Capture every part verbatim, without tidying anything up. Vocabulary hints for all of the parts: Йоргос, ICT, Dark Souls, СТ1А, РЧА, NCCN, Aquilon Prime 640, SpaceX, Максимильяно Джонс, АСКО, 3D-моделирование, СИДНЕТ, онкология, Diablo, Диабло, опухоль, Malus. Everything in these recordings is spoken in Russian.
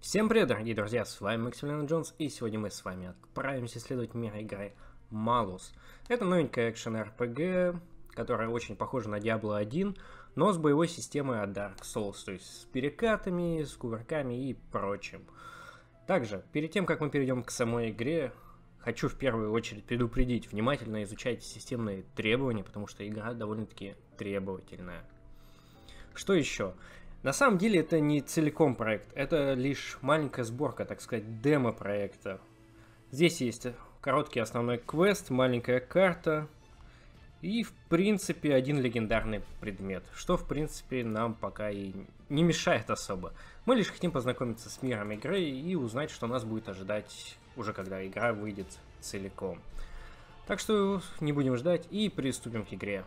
Всем привет, дорогие друзья, с вами Максимильяно Джонс, и сегодня мы с вами отправимся исследовать мир игры Malus. Это новенькая экшен-эр пэ гэ, которая очень похожа на Диабло один, но с боевой системой от Dark Souls, то есть с перекатами, с кувырками и прочим. Также, перед тем, как мы перейдем к самой игре, хочу в первую очередь предупредить, внимательно изучайте системные требования, потому что игра довольно-таки требовательная. Что еще? На самом деле это не целиком проект, это лишь маленькая сборка, так сказать, демо-проекта. Здесь есть короткий основной квест, маленькая карта и, в принципе, один легендарный предмет, что, в принципе, нам пока и не мешает особо. Мы лишь хотим познакомиться с миром игры и узнать, что нас будет ожидать уже когда игра выйдет целиком. Так что не будем ждать и приступим к игре.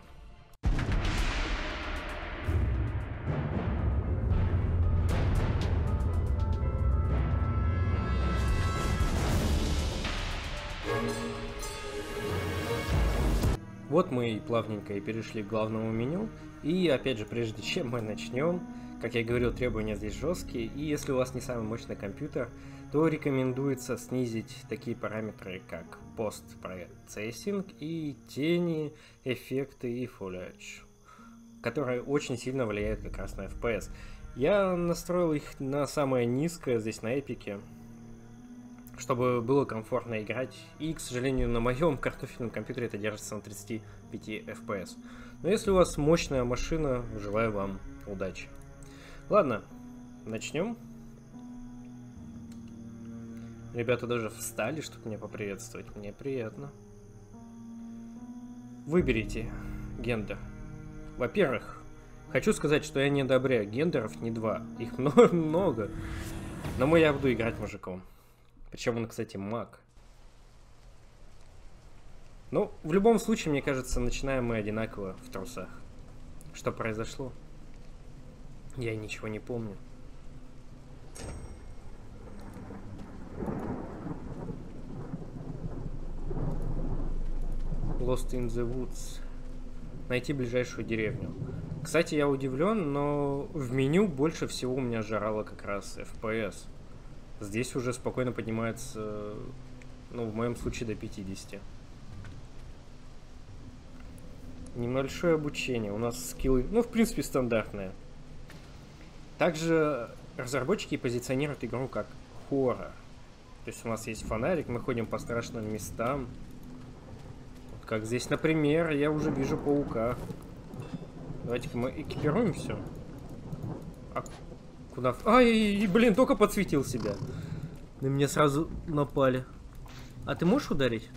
Вот мы и плавненько и перешли к главному меню, и опять же, прежде чем мы начнем, как я говорил, требования здесь жесткие, и если у вас не самый мощный компьютер, то рекомендуется снизить такие параметры, как post-processing и тени, эффекты и foliage, которые очень сильно влияют как раз на эф пи эс. Я настроил их на самое низкое здесь на эпике, чтобы было комфортно играть, и, к сожалению, на моем картофельном компьютере это держится на тридцати пяти эф пи эс. Но если у вас мощная машина, желаю вам удачи. Ладно, начнем. Ребята даже встали, чтобы меня поприветствовать. Мне приятно. Выберите гендер. Во-первых, хочу сказать, что я не одобряю гендеров, не два. Их много-много. Но я буду играть мужиком. Причем он, кстати, маг. Ну, в любом случае, мне кажется, начинаем мы одинаково в трусах. Что произошло? Я ничего не помню. Lost in the Woods. Найти ближайшую деревню. Кстати, я удивлен, но в меню больше всего у меня жрало как раз эф пи эс. Здесь уже спокойно поднимается, ну, в моем случае, до пятидесяти. Небольшое обучение. У нас скиллы, ну, в принципе, стандартные. Также разработчики позиционируют игру как хоррор. То есть у нас есть фонарик, мы ходим по страшным местам. Вот как здесь, например, я уже вижу паука. Давайте-ка мы экипируем все. А... Куда? Ай, блин, только подсветил себя. На меня сразу напали. А ты можешь ударить?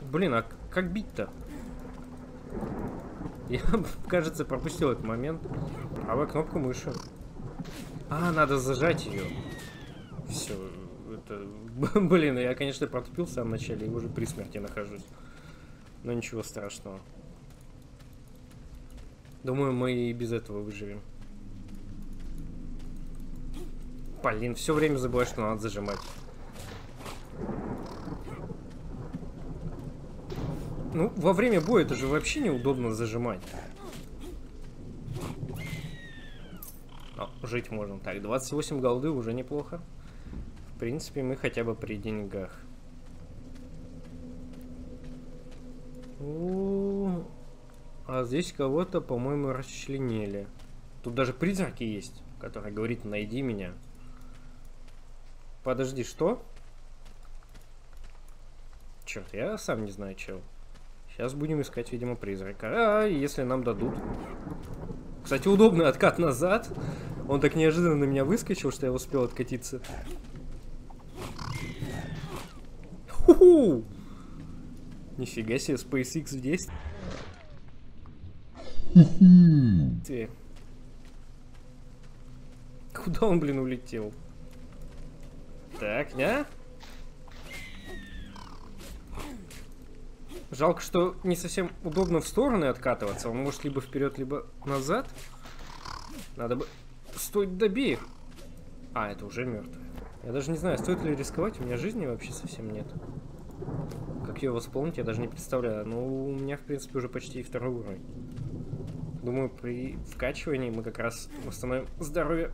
Блин, а как бить-то? Я, кажется, пропустил этот момент. Правая кнопка мыши. А, надо зажать ее. Все, это... Блин, я, конечно, протупил в самом начале и уже при смерти нахожусь. Но ничего страшного. Думаю, мы и без этого выживем. Блин, все время забываю, что надо зажимать. Ну, во время боя это же вообще неудобно зажимать. О, жить можно. Так, двадцать восемь голды уже неплохо. В принципе, мы хотя бы при деньгах. О-о-о. А здесь кого-то, по-моему, расчленили. Тут даже призраки есть, который говорит: найди меня. Подожди, что? Черт, я сам не знаю чего. Сейчас будем искать, видимо, призрака. А, если нам дадут. Кстати, удобный откат назад. Он так неожиданно на меня выскочил, что я успел откатиться. Ху-ху! Нифига себе, SpaceX здесь. Куда он, блин, улетел? Так, да? Жалко, что не совсем удобно в стороны откатываться. Он может либо вперед, либо назад. Надо бы... Стоит, добей их. А, это уже мертвый. Я даже не знаю, стоит ли рисковать. У меня жизни вообще совсем нет. Как ее восполнить, я даже не представляю. Но у меня, в принципе, уже почти второй уровень. Думаю, при вкачивании мы как раз восстановим здоровье.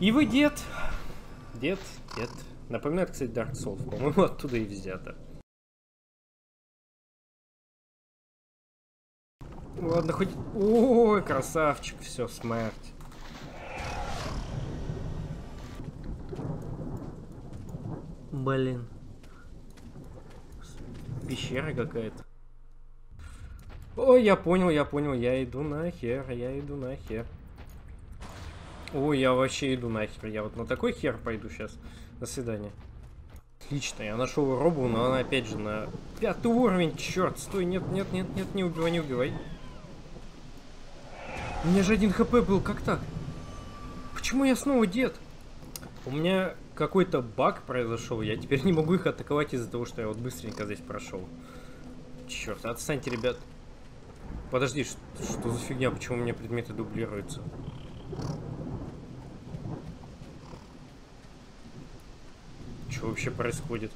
И вы, дед. Дед, дед. Напоминает, кстати, Dark Souls. По-моему, оттуда и взято. Ладно, хоть... Ой, красавчик. Все, смерть. Блин. Пещера какая-то. О, я понял, я понял. Я иду нахер, я иду нахер. Ой, я вообще иду нахер. Я вот на такой хер пойду сейчас. До свидания. Отлично, я нашел робу, но она опять же на пятый уровень. Черт, стой, нет, нет, нет, нет, не убивай, не убивай. У меня же один хп был, как так? Почему я снова дед? У меня какой-то баг произошел, я теперь не могу их атаковать из-за того, что я вот быстренько здесь прошел. Черт, отстаньте, ребят. Подожди, что, что за фигня, почему у меня предметы дублируются? Что вообще происходит?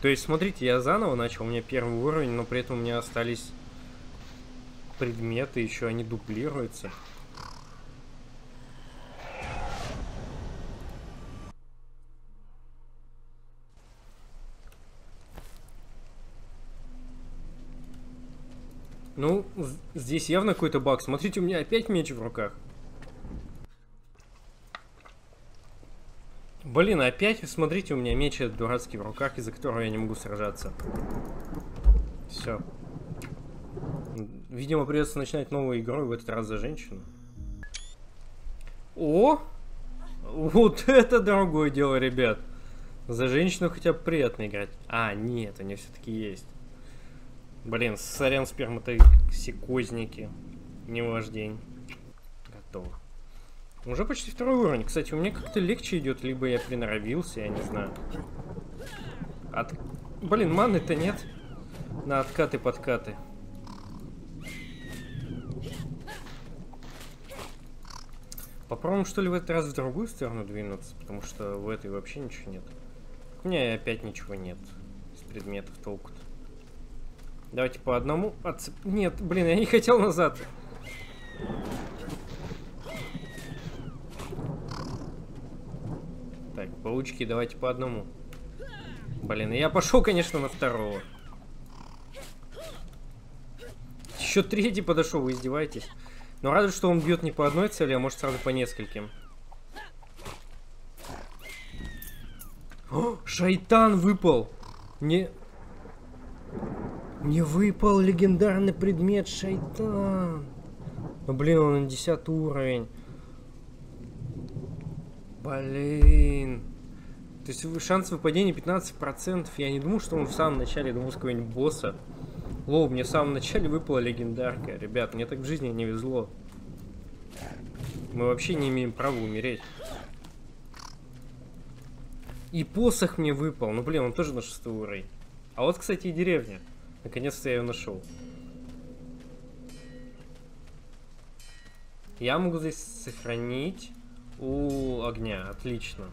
То есть, смотрите, я заново начал, у меня первый уровень, но при этом у меня остались предметы, еще они дублируются. Ну, здесь явно какой-то баг. Смотрите, у меня опять меч в руках. Блин, опять, смотрите, у меня меч этот дурацкий в руках, из-за которого я не могу сражаться. Все. Видимо, придется начинать новую игру, и в этот раз за женщину. О! Вот это другое дело, ребят. За женщину хотя бы приятно играть. А, нет, они все-таки есть. Блин, сорян, сперматоксикозники. Не ваш день. Готово. Уже почти второй уровень. Кстати, у меня как-то легче идет, либо я приноровился, я не знаю. От... Блин, маны-то нет. На откаты-подкаты. Попробуем, что ли, в этот раз в другую сторону двинуться, потому что в этой вообще ничего нет. У меня опять ничего нет. Из предметов толку-то. Давайте по одному отцеп... Нет, блин, я не хотел назад. Так, паучки, давайте по одному. Блин, я пошел, конечно, на второго. Еще третий подошел, вы издеваетесь. Но радует, что он бьет не по одной цели, а может сразу по нескольким. О, шайтан выпал. Не... Мне выпал легендарный предмет шайтан. Ну, блин, он на десятый уровень. Блин. То есть шанс выпадения пятнадцать процентов. Я не думал, что он в самом начале, думал, с какого-нибудь босса. Лоу, мне в самом начале выпала легендарка. Ребят, мне так в жизни не везло. Мы вообще не имеем права умереть. И посох мне выпал. Ну, блин, он тоже на шестой уровень. А вот, кстати, и деревня. Наконец-то я ее нашел. Я могу здесь сохранить у огня. Отлично.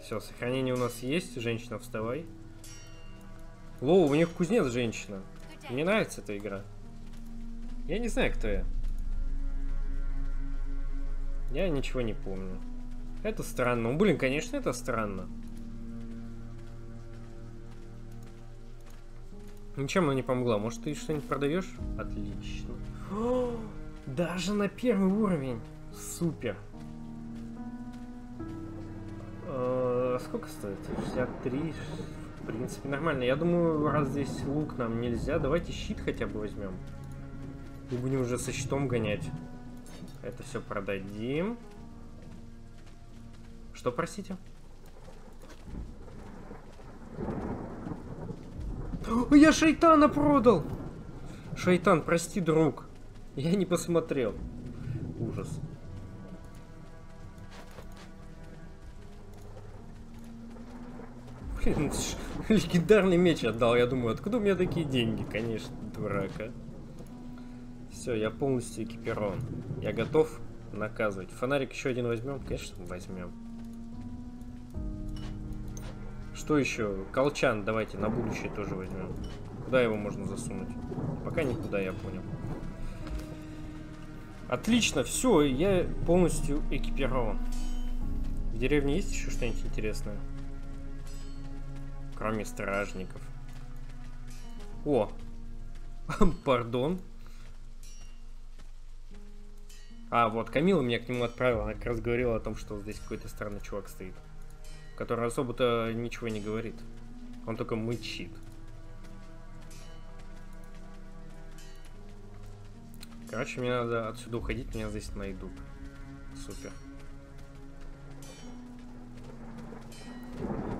Все, сохранение у нас есть. Женщина, вставай. Лоу, у них кузнец женщина. Мне нравится эта игра. Я не знаю, кто я. Я ничего не помню. Это странно. Ну, блин, конечно, это странно. Ничем она не помогла. Может, ты что-нибудь продаешь? Отлично. О, даже на первый уровень. Супер. Э, сколько стоит? шестьдесят три. В принципе, нормально. Я думаю, раз здесь лук нам нельзя, давайте щит хотя бы возьмем. И будем уже со щитом гонять. Это все продадим. Что, простите? Я шайтана продал! Шайтан, прости, друг. Я не посмотрел. Ужас. Блин, легендарный меч отдал. Я думаю, откуда у меня такие деньги? Конечно, дурака. Все, я полностью экипирован. Я готов наказывать. Фонарик еще один возьмем? Конечно, возьмем. Что еще? Колчан давайте на будущее тоже возьмем. Куда его можно засунуть? Пока никуда, я понял. Отлично, все, я полностью экипирован. В деревне есть еще что-нибудь интересное? Кроме стражников. О! Пардон. А, вот, Камила меня к нему отправила. Она как раз говорила о том, что здесь какой-то странный чувак стоит. Который особо-то ничего не говорит. Он только мычит. Короче, мне надо отсюда уходить. Меня здесь найдут. Супер.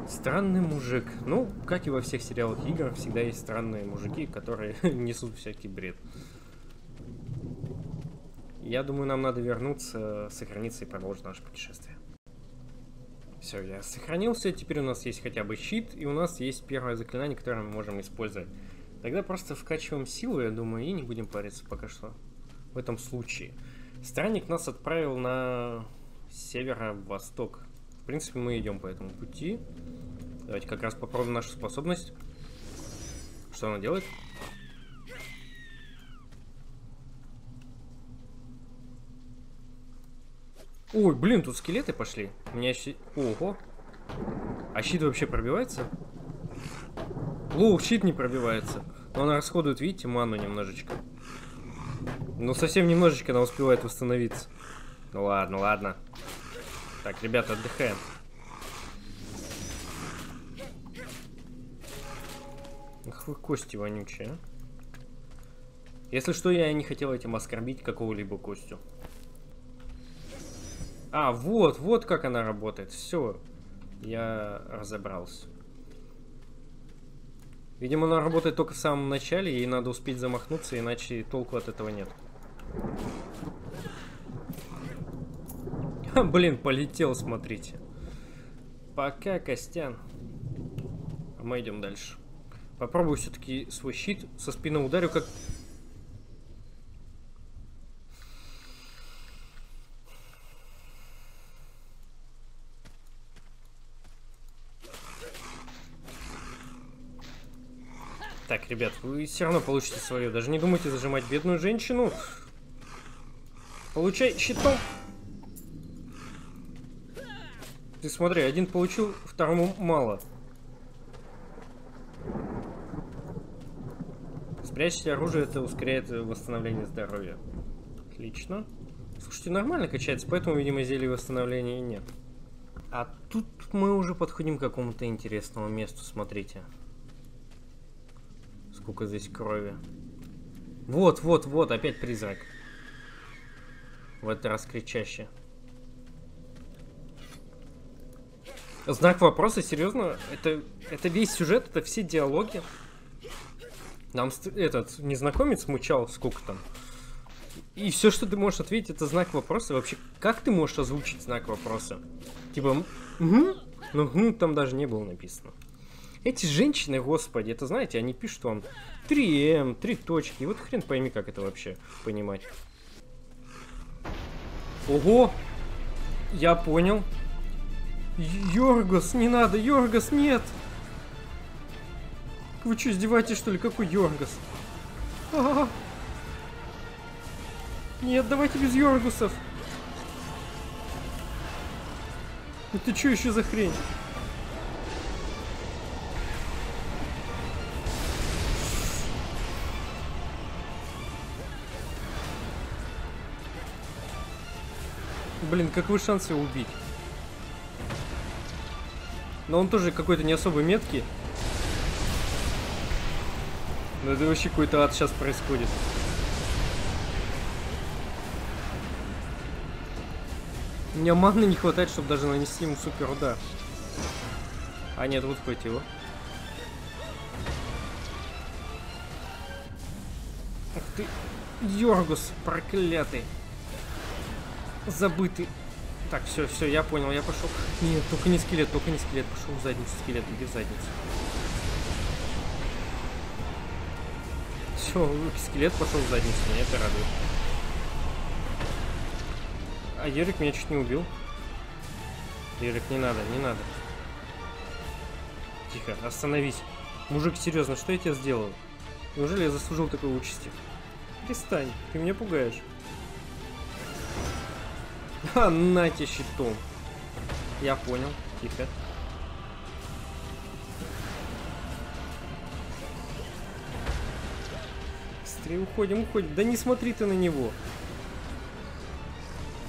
Странный мужик. Ну, как и во всех сериалах и играх, всегда есть странные мужики, которые несут всякий бред. Я думаю, нам надо вернуться, сохраниться и продолжить наше путешествие. Все, я сохранился. Теперь у нас есть хотя бы щит, и у нас есть первое заклинание, которое мы можем использовать. Тогда просто вкачиваем силу, я думаю, и не будем париться пока что в этом случае. Странник нас отправил на северо-восток. В принципе, мы идем по этому пути. Давайте как раз попробуем нашу способность. Что она делает? Ой, блин, тут скелеты пошли. У меня щит... Ого. А щит вообще пробивается? Лоу, щит не пробивается. Но она расходует, видите, ману немножечко. Но совсем немножечко она успевает восстановиться. Ну ладно, ладно. Так, ребята, отдыхаем. Ах вы кости вонючие. Если что, я не хотел этим оскорбить какого-либо Костю. А, вот, вот как она работает. Все, я разобрался. Видимо, она работает только в самом начале, ей надо успеть замахнуться, иначе толку от этого нет. Блин, полетел, смотрите. Пока, Костян. А мы идем дальше. Попробую все-таки свой щит. Со спины ударю, как... Так, ребят, вы все равно получите свое. Даже не думайте зажимать бедную женщину. Получай щитом. Ты смотри, один получил, второму мало. Спрячьте оружие, это ускоряет восстановление здоровья. Отлично. Слушайте, нормально качается, поэтому, видимо, зелья восстановления нет. А тут мы уже подходим к какому-то интересному месту, смотрите. Сколько здесь крови. Вот, вот, вот, опять призрак. В этот раз кричаще. Знак вопроса, серьезно? Это, это весь сюжет, это все диалоги. Нам этот незнакомец мучал, сколько там. И все, что ты можешь ответить, это знак вопроса. Вообще, как ты можешь озвучить знак вопроса? Типа, угу? Ну, ну, там даже не было написано. Эти женщины, господи, это знаете, они пишут вам три эм, три точки. Вот хрен пойми, как это вообще понимать. Ого! Я понял. Йоргос, не надо, Йоргос, нет! Вы что, издеваетесь, что ли? Какой Йоргос? А-а-а. Нет, давайте без Йоргусов! Это что еще за хрень? Блин, какой шанс его убить? Но он тоже какой-то не особо меткий. Но это вообще какой-то ад сейчас происходит. У меня маны не хватает, чтобы даже нанести ему супер удар. А нет, вот хватило. Ах ты, Йоргус проклятый. Забытый. Так, все, все, я понял, я пошел. Нет, только не скелет, только не скелет. Пошел в задницу, скелет, иди в задницу. Все, скелет пошел в задницу, меня это радует. А Ерик меня чуть не убил. Ерик, не надо, не надо. Тихо, остановись. Мужик, серьезно, что я тебе сделал? Неужели я заслужил такой участи? Перестань, ты меня пугаешь. А, на тебе щитом. Я понял, тихо. Быстрее уходим, уходим. Да не смотри ты на него.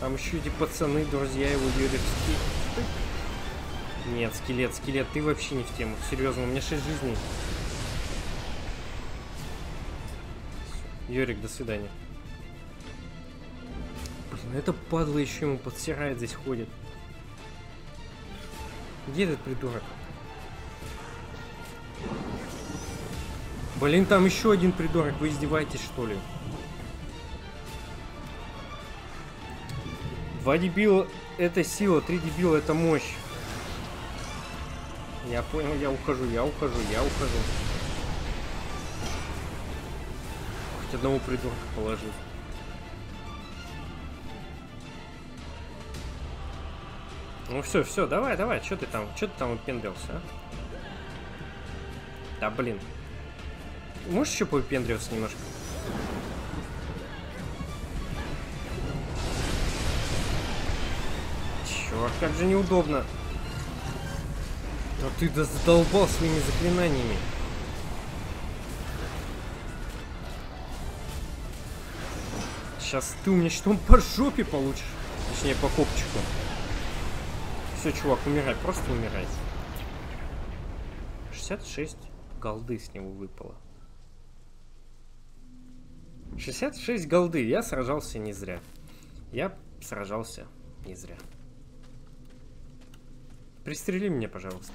Там еще эти пацаны, друзья его, юридические. Нет, скелет, скелет, ты вообще не в тему. Серьезно, у меня шесть жизней. Йорик, до свидания. Блин, это падла еще ему подсирает, здесь ходит. Где этот придурок? Блин, там еще один придурок, вы издеваетесь, что ли? Два дебила – это сила, три дебила – это мощь. Я понял, я ухожу, я ухожу, я ухожу. Хоть одного придурка положил. Ну все, все, давай, давай, что ты там, что ты там выпендрился, а? Да блин. Можешь еще повыпендриваться немножко? Черт, как же неудобно. Но ты задолбал своими заклинаниями. Сейчас ты у меня что-то по жопе получишь. Точнее, по копчику. Все, чувак, умирай, просто умирай. шестьдесят шесть голды с него выпало. шестьдесят шесть голды. Я сражался не зря. Я сражался не зря. Пристрели меня, пожалуйста.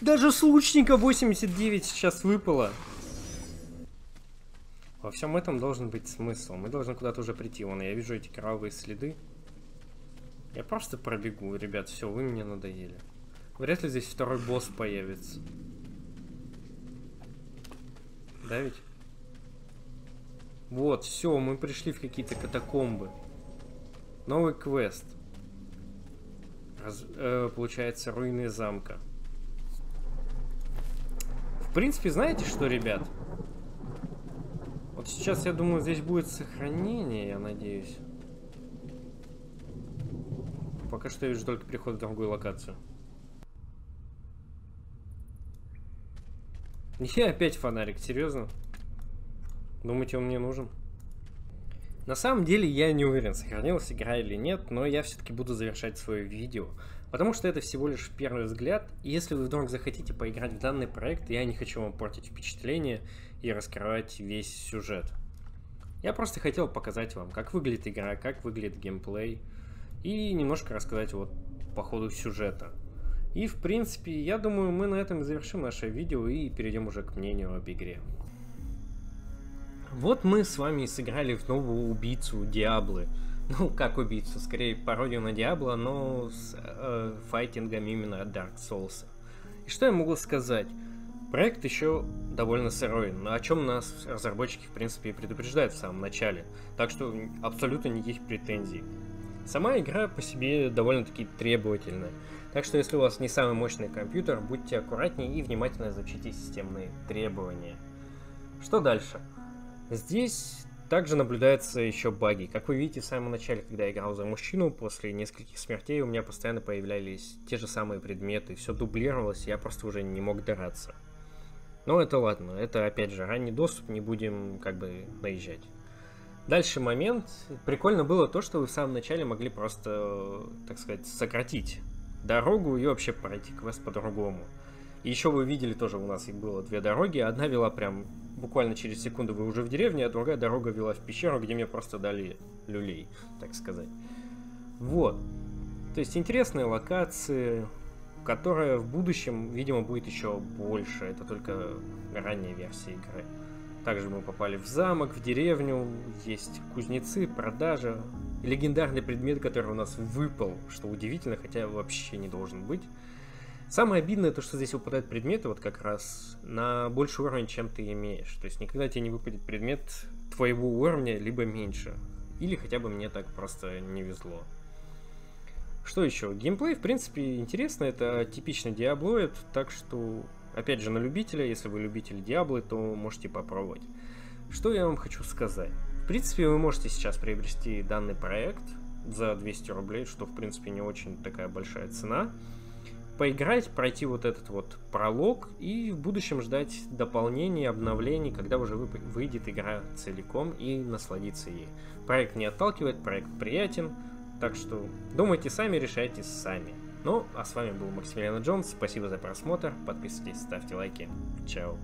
Даже с лучника восемьдесят девять сейчас выпало. Во всем этом должен быть смысл. Мы должны куда-то уже прийти. Вон, я вижу эти кровавые следы. Я просто пробегу, ребят, все, вы мне надоели. Вряд ли здесь второй босс появится. Да ведь? Вот, все, мы пришли в какие-то катакомбы. Новый квест. Раз, э, получается, руины замка. В принципе, знаете что, ребят? Вот сейчас, я думаю, здесь будет сохранение, я надеюсь. Пока что я вижу только переход в другую локацию. Я опять фонарик, серьезно? Думаете, он мне нужен? На самом деле я не уверен, сохранилась игра или нет, но я все-таки буду завершать свое видео. Потому что это всего лишь первый взгляд, и если вы вдруг захотите поиграть в данный проект, я не хочу вам портить впечатление и раскрывать весь сюжет. Я просто хотел показать вам, как выглядит игра, как выглядит геймплей. И немножко рассказать вот по ходу сюжета. И в принципе, я думаю, мы на этом завершим наше видео и перейдем уже к мнению об игре. Вот мы с вами сыграли в новую убийцу Диаблы. Ну, как убийцу, скорее пародию на Диабло, но с э, файтингом именно от Dark Souls. И что я могу сказать? Проект еще довольно сырой, о чем нас разработчики в принципе и предупреждают в самом начале. Так что абсолютно никаких претензий. Сама игра по себе довольно-таки требовательная, так что если у вас не самый мощный компьютер, будьте аккуратнее и внимательно изучите системные требования. Что дальше? Здесь также наблюдаются еще баги. Как вы видите в самом начале, когда я играл за мужчину, после нескольких смертей у меня постоянно появлялись те же самые предметы, все дублировалось, я просто уже не мог драться. Но это ладно, это опять же ранний доступ, не будем как бы наезжать. Дальше момент. Прикольно было то, что вы в самом начале могли просто, так сказать, сократить дорогу и вообще пройти квест по-другому. И еще вы видели, тоже у нас их было две дороги. Одна вела прям буквально через секунду вы уже в деревне, а другая дорога вела в пещеру, где мне просто дали люлей, так сказать. Вот. То есть интересные локации, которые в будущем, видимо, будет еще больше. Это только ранняя версия игры. Также мы попали в замок, в деревню, есть кузнецы, продажа. Легендарный предмет, который у нас выпал, что удивительно, хотя вообще не должен быть. Самое обидное то, что здесь выпадают предметы вот как раз на больше уровень, чем ты имеешь. То есть никогда тебе не выпадет предмет твоего уровня, либо меньше. Или хотя бы мне так просто не везло. Что еще? Геймплей, в принципе, интересно. Это типичный диаблоид, так что, опять же, на любителя. Если вы любитель Диаблы, то можете попробовать. Что я вам хочу сказать? В принципе, вы можете сейчас приобрести данный проект за двести рублей, что, в принципе, не очень такая большая цена. Поиграть, пройти вот этот вот пролог и в будущем ждать дополнений, обновлений, когда уже выйдет игра целиком, и насладиться ей. Проект не отталкивает, проект приятен. Так что думайте сами, решайте сами. Ну, а с вами был Максимильяно Джонс. Спасибо за просмотр. Подписывайтесь, ставьте лайки. Чао.